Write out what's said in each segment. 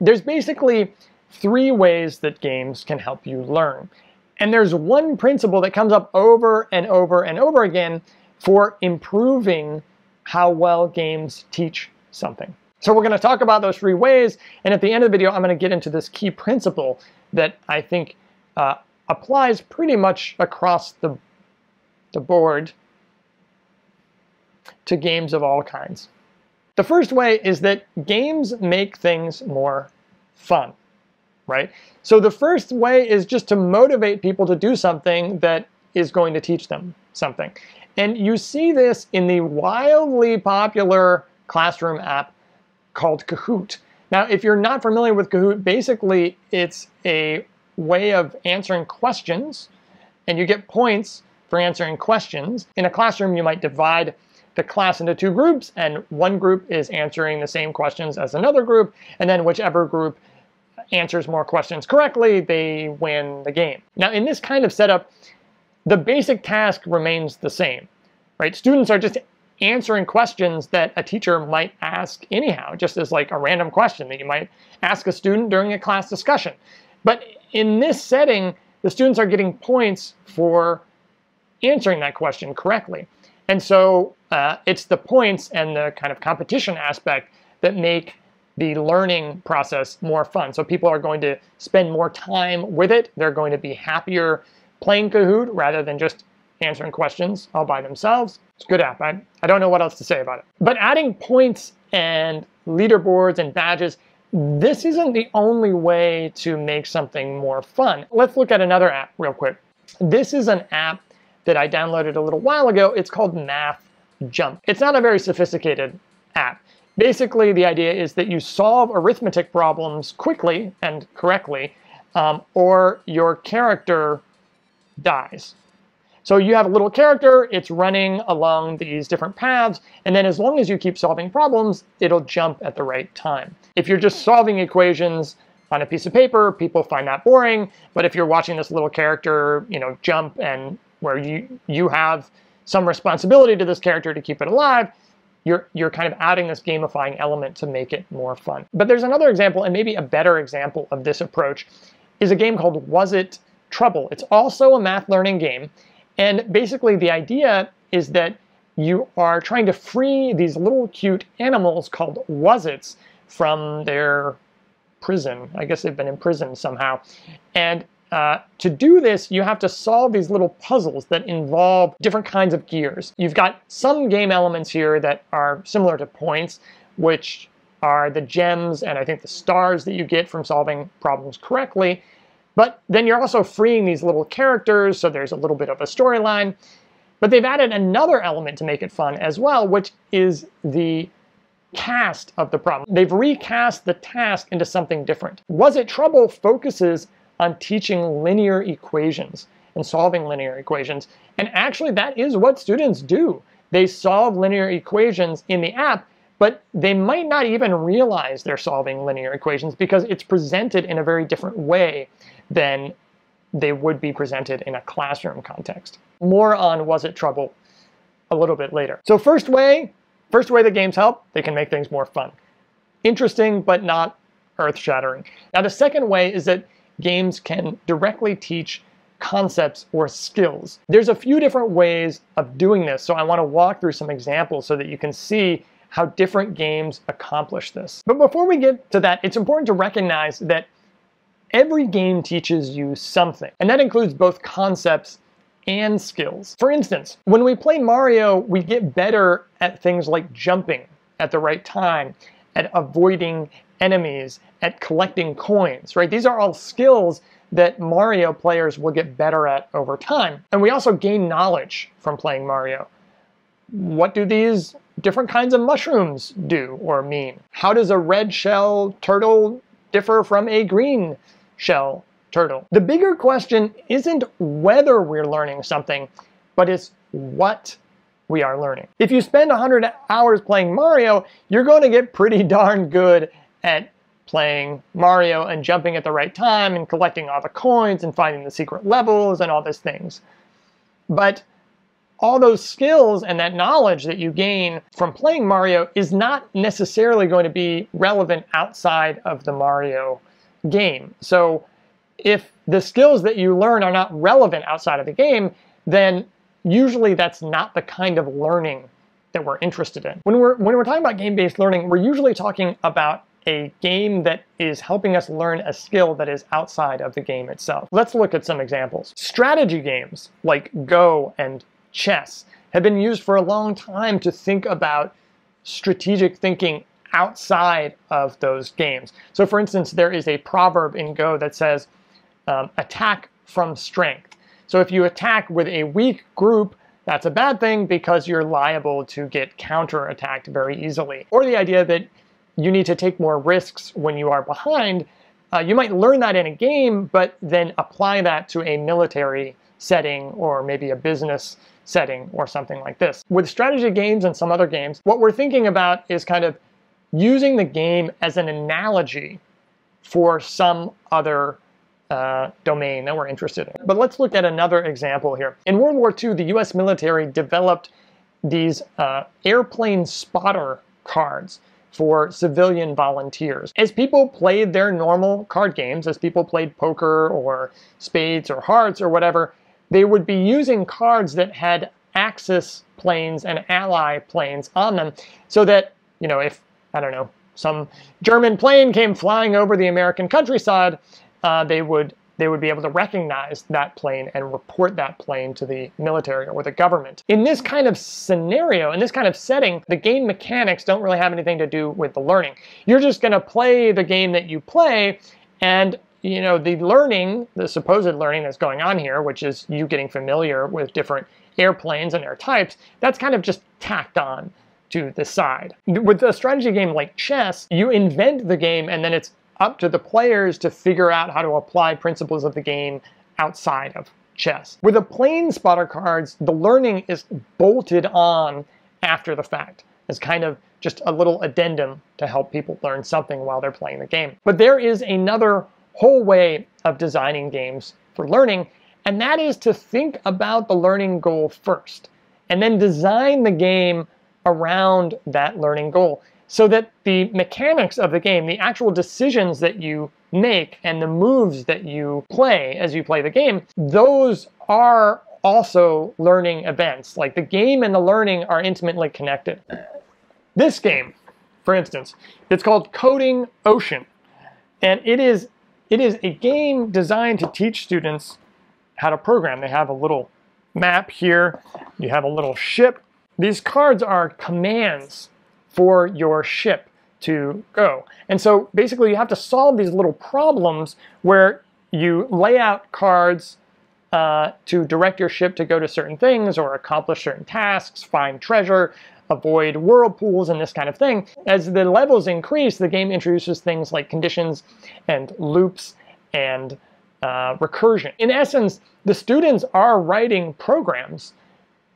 There's basically three ways that games can help you learn. And there's one principle that comes up over and over and over again for improving how well games teach something. So we're going to talk about those three ways, and at the end of the video, I'm going to get into this key principle that I think applies pretty much across the board to games of all kinds. The first way is that games make things more fun, right? So the first way is just to motivate people to do something that is going to teach them something. And you see this in the wildly popular classroom app called Kahoot. Now, if you're not familiar with Kahoot, basically it's a way of answering questions, and you get points for answering questions. In a classroom, you might divide the class into two groups, and one group is answering the same questions as another group, and then whichever group answers more questions correctly, they win the game. Now, in this kind of setup, the basic task remains the same, right? Students are just answering questions that a teacher might ask anyhow, just as like a random question that you might ask a student during a class discussion. But in this setting, the students are getting points for answering that question correctly. And so it's the points and the kind of competition aspect that make the learning process more fun. So people are going to spend more time with it. They're going to be happier playing Kahoot rather than just answering questions all by themselves. It's a good app. I don't know what else to say about it. But adding points and leaderboards and badges, this isn't the only way to make something more fun. Let's look at another app real quick. This is an app that I downloaded a little while ago. It's called Math Jump. It's not a very sophisticated app. Basically, the idea is that you solve arithmetic problems quickly and correctly, or your character dies. So you have a little character, it's running along these different paths, and then as long as you keep solving problems, it'll jump at the right time. If you're just solving equations on a piece of paper, people find that boring, but if you're watching this little character, you know, jump, and where you have some responsibility to this character to keep it alive, you're kind of adding this gamifying element to make it more fun. But there's another example, and maybe a better example of this approach, is a game called Wuzzit Trouble. It's also a math learning game, and basically the idea is that you are trying to free these little cute animals called Wuzzits from their prison. I guess they've been imprisoned somehow. And to do this, you have to solve these little puzzles that involve different kinds of gears. You've got some game elements here that are similar to points, which are the gems and I think the stars that you get from solving problems correctly. But then you're also freeing these little characters, so there's a little bit of a storyline. But they've added another element to make it fun as well, which is the cast of the problem. They've recast the task into something different. Wuzzit Trouble focuses on teaching linear equations and solving linear equations. And actually, that is what students do. They solve linear equations in the app, but they might not even realize they're solving linear equations because it's presented in a very different way than they would be presented in a classroom context. More on Wuzzit Trouble a little bit later. So first way that games help, they can make things more fun. Interesting, but not earth-shattering. Now, the second way is that games can directly teach concepts or skills. There's a few different ways of doing this, so I want to walk through some examples so that you can see how different games accomplish this. But before we get to that, it's important to recognize that every game teaches you something, and that includes both concepts and skills. For instance, when we play Mario, we get better at things like jumping at the right time, at avoiding enemies, at collecting coins, right? These are all skills that Mario players will get better at over time. And we also gain knowledge from playing Mario. What do these different kinds of mushrooms do or mean? How does a red shell turtle differ from a green shell turtle? The bigger question isn't whether we're learning something, but it's what we are learning. If you spend 100 hours playing Mario, you're going to get pretty darn good at playing Mario and jumping at the right time and collecting all the coins and finding the secret levels and all these things. But all those skills and that knowledge that you gain from playing Mario is not necessarily going to be relevant outside of the Mario game. So if the skills that you learn are not relevant outside of the game, then usually that's not the kind of learning that we're interested in. When we're talking about game-based learning, we're usually talking about a game that is helping us learn a skill that is outside of the game itself. Let's look at some examples. Strategy games like Go and chess have been used for a long time to think about strategic thinking outside of those games. So for instance, there is a proverb in Go that says, attack from strength. So if you attack with a weak group, that's a bad thing because you're liable to get counterattacked very easily. Or the idea that you need to take more risks when you are behind. You might learn that in a game, but then apply that to a military setting or maybe a business setting or something like this. With strategy games and some other games, what we're thinking about is kind of using the game as an analogy for some other domain that we're interested in. But let's look at another example here. In World War II, the US military developed these airplane spotter cards for civilian volunteers. As people played their normal card games, as people played poker or spades or hearts or whatever, they would be using cards that had Axis planes and Ally planes on them so that, you know, if, I don't know, some German plane came flying over the American countryside, they would be able to recognize that plane and report that plane to the military or the government. In this kind of scenario, in this kind of setting, the game mechanics don't really have anything to do with the learning. You're just gonna play the game that you play, and you know, the learning, the supposed learning that's going on here, which is you getting familiar with different airplanes and air types, that's kind of just tacked on to the side. With a strategy game like chess, you invent the game and then it's up to the players to figure out how to apply principles of the game outside of chess. With the plane spotter cards, the learning is bolted on after the fact. It's kind of just a little addendum to help people learn something while they're playing the game. But there is another whole way of designing games for learning, and that is to think about the learning goal first, and then design the game around that learning goal, so that the mechanics of the game, the actual decisions that you make and the moves that you play as you play the game, those are also learning events. Like the game and the learning are intimately connected. This game, for instance, it's called Coding Ocean. And it is a game designed to teach students how to program. They have a little map here. You have a little ship. These cards are commands for your ship to go. And so basically you have to solve these little problems where you lay out cards to direct your ship to go to certain things or accomplish certain tasks, find treasure, avoid whirlpools and this kind of thing. As the levels increase, the game introduces things like conditions and loops and recursion. In essence, the students are writing programs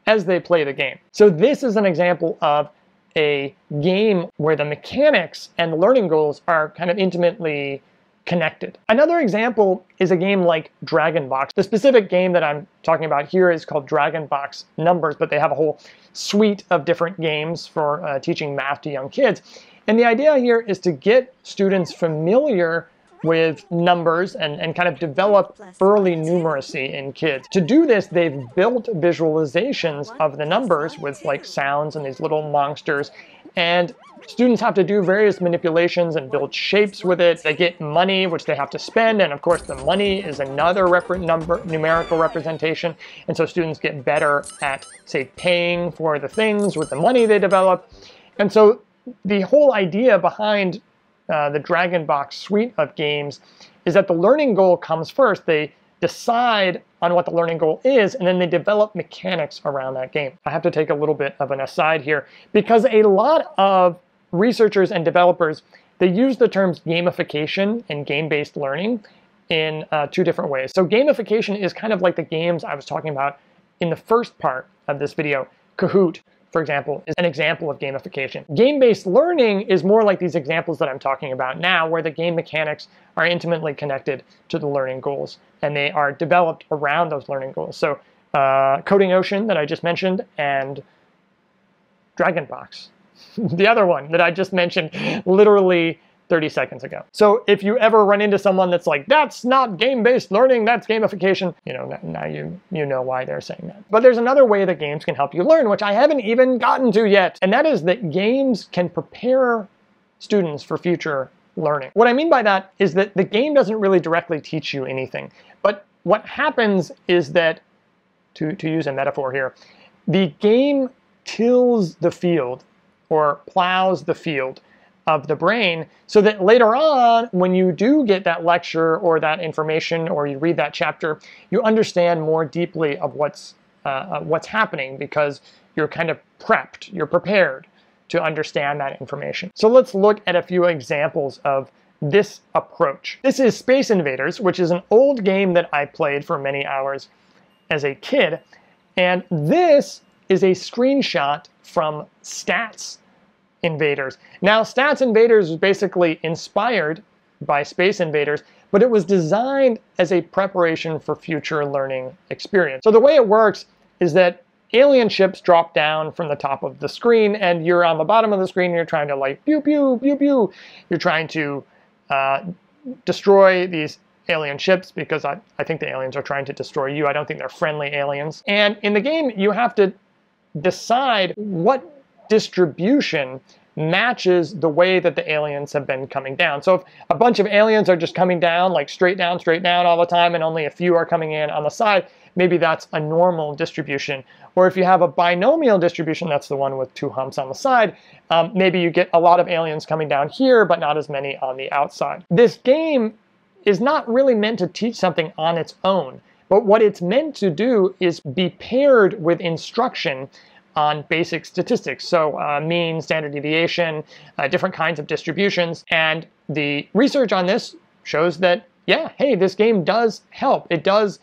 as they play the game. So this is an example of a game where the mechanics and the learning goals are kind of intimately connected. Another example is a game like DragonBox. The specific game that I'm talking about here is called DragonBox Numbers, but they have a whole suite of different games for teaching math to young kids. And the idea here is to get students familiar with numbers and kind of develop early numeracy in kids. To do this, they've built visualizations of the numbers with like sounds and these little monsters, and students have to do various manipulations and build shapes with it. They get money, which they have to spend, and of course the money is another numerical representation, and so students get better at, say, paying for the things with the money they develop. And so the whole idea behind the DragonBox suite of games is that the learning goal comes first. They decide on what the learning goal is, and then they develop mechanics around that game. I have to take a little bit of an aside here, because a lot of researchers and developers, they use the terms gamification and game-based learning in two different ways. So gamification is kind of like the games I was talking about in the first part of this video. Kahoot, for example, is an example of gamification. Game-based learning is more like these examples that I'm talking about now, where the game mechanics are intimately connected to the learning goals, and they are developed around those learning goals. So Coding Ocean that I just mentioned, and DragonBox, the other one that I just mentioned literally 30 seconds ago. So if you ever run into someone that's like, that's not game-based learning, that's gamification, you know, now you know why they're saying that. But there's another way that games can help you learn, which I haven't even gotten to yet, and that is that games can prepare students for future learning. What I mean by that is that the game doesn't really directly teach you anything, but what happens is that, to use a metaphor here, the game tills the field or plows the field of the brain, so that later on, when you do get that lecture or that information, or you read that chapter, you understand more deeply of what's happening, because you're kind of prepped, you're prepared to understand that information. So let's look at a few examples of this approach. This is Space Invaders, which is an old game that I played for many hours as a kid, and this is a screenshot from Stats Invaders. Now, Stats Invaders was basically inspired by Space Invaders, but it was designed as a preparation for future learning experience. So the way it works is that alien ships drop down from the top of the screen, and you're on the bottom of the screen, and you're trying to, like, pew, pew, pew, pew. You're trying to destroy these alien ships, because I think the aliens are trying to destroy you. I don't think they're friendly aliens. And in the game, you have to decide what distribution matches the way that the aliens have been coming down. So if a bunch of aliens are just coming down, like straight down all the time, and only a few are coming in on the side, maybe that's a normal distribution. Or if you have a binomial distribution, that's the one with two humps on the side, maybe you get a lot of aliens coming down here, but not as many on the outside. This game is not really meant to teach something on its own, but what it's meant to do is be paired with instruction on basic statistics, so mean, standard deviation, different kinds of distributions. And the research on this shows that, yeah, hey, this game does help. It does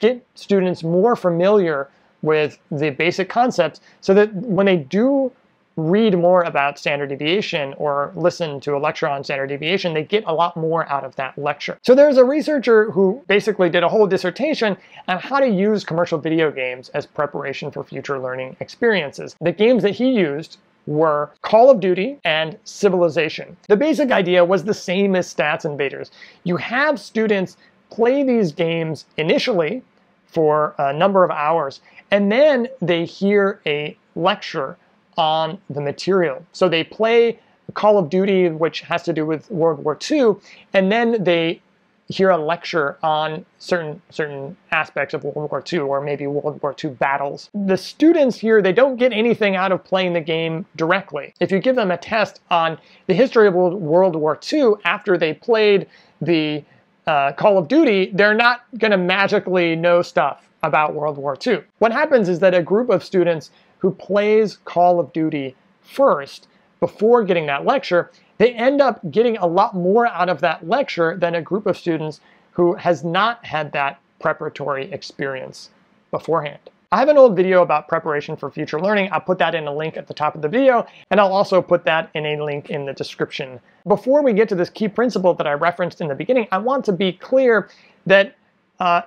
get students more familiar with the basic concepts, so that when they do read more about standard deviation or listen to a lecture on standard deviation, they get a lot more out of that lecture. So there's a researcher who basically did a whole dissertation on how to use commercial video games as preparation for future learning experiences. The games that he used were Call of Duty and Civilization. The basic idea was the same as Stats Invaders. You have students play these games initially for a number of hours, and then they hear a lecture on the material. So they play Call of Duty, which has to do with World War II, and then they hear a lecture on certain aspects of World War II, or maybe World War II battles. The students here, they don't get anything out of playing the game directly. If you give them a test on the history of World War II after they played the Call of Duty, they're not going to magically know stuff about World War II. What happens is that a group of students who plays Call of Duty first before getting that lecture, they end up getting a lot more out of that lecture than a group of students who has not had that preparatory experience beforehand. I have an old video about preparation for future learning. I'll put that in a link at the top of the video, and I'll also put that in a link in the description. Before we get to this key principle that I referenced in the beginning, I want to be clear that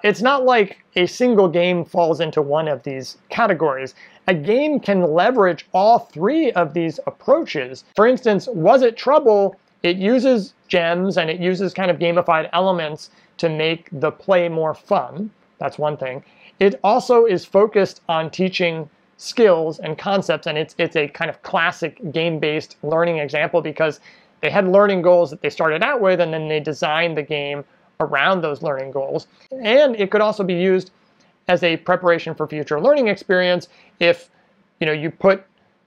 it's not like a single game falls into one of these categories. A game can leverage all three of these approaches. For instance, Wuzzit Trouble, it uses gems and it uses kind of gamified elements to make the play more fun. That's one thing. It also is focused on teaching skills and concepts, and it's a kind of classic game-based learning example, because they had learning goals that they started out with, and then they designed the game around those learning goals. And it could also be used as a preparation for future learning experience if, you know, you put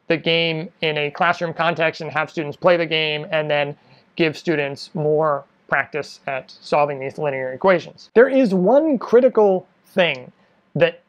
the game in a classroom context and have students play the game, and then give students more practice at solving these linear equations. There is one critical thing that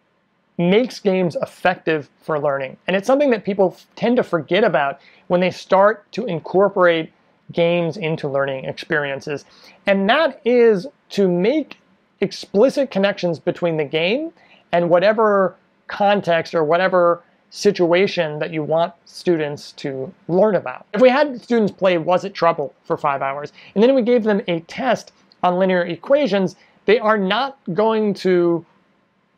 makes games effective for learning, and it's something that people tend to forget about when they start to incorporate games into learning experiences, and that is to make explicit connections between the game and whatever context or whatever situation that you want students to learn about. If we had students play Wuzzit Trouble for 5 hours, and then we gave them a test on linear equations, they are not going to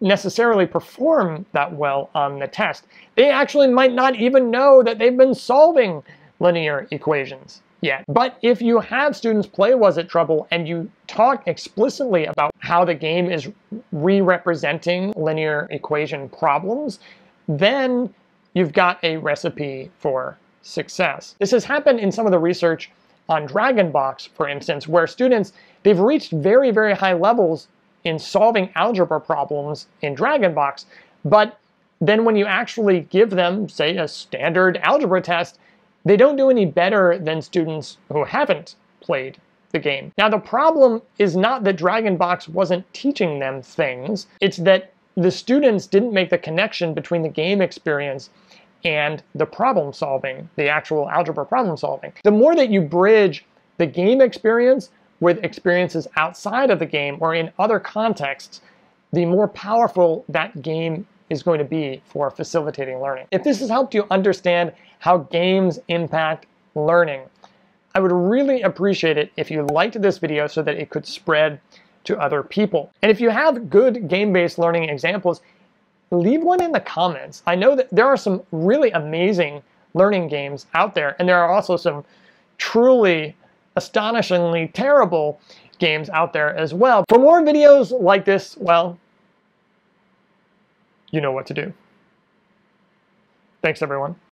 necessarily perform that well on the test. They actually might not even know that they've been solving linear equations yet. But if you have students play Wuzzit Trouble and you talk explicitly about how the game is re-representing linear equation problems, then you've got a recipe for success. This has happened in some of the research on DragonBox, for instance, where students, they've reached very, very high levels in solving algebra problems in DragonBox, but then when you actually give them, say, a standard algebra test, they don't do any better than students who haven't played the game. Now, the problem is not that DragonBox wasn't teaching them things, it's that the students didn't make the connection between the game experience and the problem solving, the actual algebra problem solving. The more that you bridge the game experience with experiences outside of the game or in other contexts, the more powerful that game is going to be for facilitating learning. If this has helped you understand how games impact learning, I would really appreciate it if you liked this video so that it could spread to other people. And if you have good game-based learning examples, leave one in the comments. I know that there are some really amazing learning games out there, and there are also some truly astonishingly terrible games out there as well. For more videos like this, well, you know what to do. Thanks, everyone.